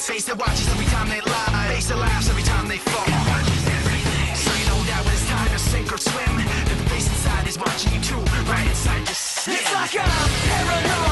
face that watches every time they lie, face that laughs every time they fall, watches everything. So you know that when it's time to sink or swim, that the face inside is watching you too, right inside your skin. It's like I'm paranoid.